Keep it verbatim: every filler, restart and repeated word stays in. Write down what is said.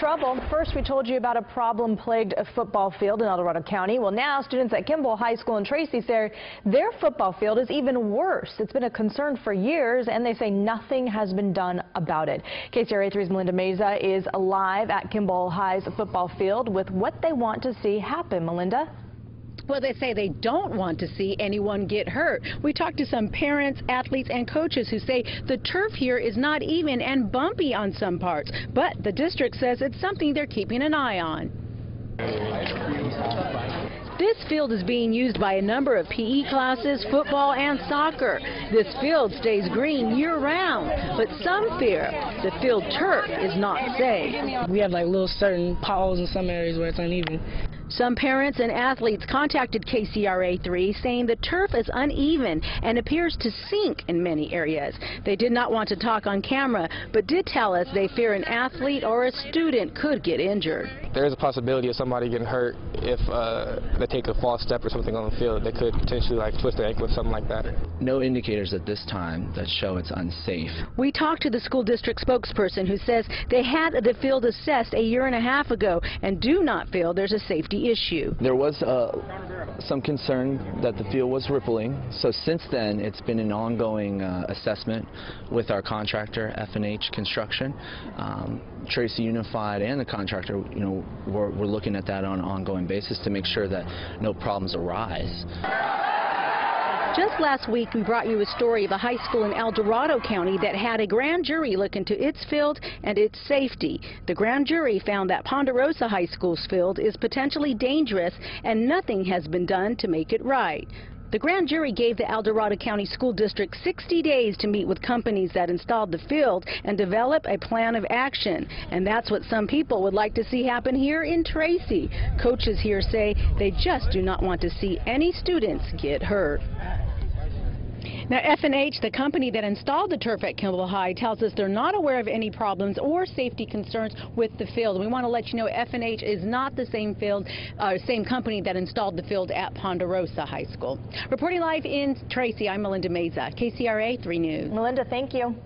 trouble. First, we told you about a problem-plagued football field in El Dorado County. Well, now students at Kimball High School in Tracy say their football field is even worse. It's been a concern for years, and they say nothing has been done about it. K C R A three's Melinda Meza is live at Kimball High's football field with what they want to see happen. Melinda? Well, they say they don't want to see anyone get hurt. We talked to some parents, athletes, and coaches who say the turf here is not even and bumpy on some parts. But the district says it's something they're keeping an eye on. This field is being used by a number of P E classes, football, and soccer. This field stays green year-round, but some fear the field turf is not safe. We have like little certain piles in some areas where it's uneven. Some parents and athletes contacted K C R A three saying the turf is uneven and appears to sink in many areas. They did not want to talk on camera, but did tell us they fear an athlete or a student could get injured. There is a possibility of somebody getting hurt if uh, they take a false step or something on the field. They could potentially like twist their ankle or something like that. No indicators at this time that show it's unsafe. We talked to the school district spokesperson who says they had the field assessed a year and a half ago and do not feel there's a safety issue. There was uh, some concern that the field was rippling, so since then it's been an ongoing uh, assessment with our contractor F and H Construction. Um, Tracy Unified and the contractor, you know, we're, we're looking at that on an ongoing basis to make sure that no problems arise. Just last week, we brought you a story of a high school in El Dorado County that had a grand jury look into its field and its safety. The grand jury found that Ponderosa High School's field is potentially dangerous and nothing has been done to make it right. The grand jury gave the El Dorado County School District sixty days to meet with companies that installed the field and develop a plan of action. And that's what some people would like to see happen here in Tracy. Coaches here say they just do not want to see any students get hurt. Now, F and H, the company that installed the turf at Kimball High, tells us they're not aware of any problems or safety concerns with the field. We want to let you know F and H is not the same field, uh, same company that installed the field at Ponderosa High School. Reporting live in Tracy, I'm Melinda Meza, K C R A three News. Melinda, thank you.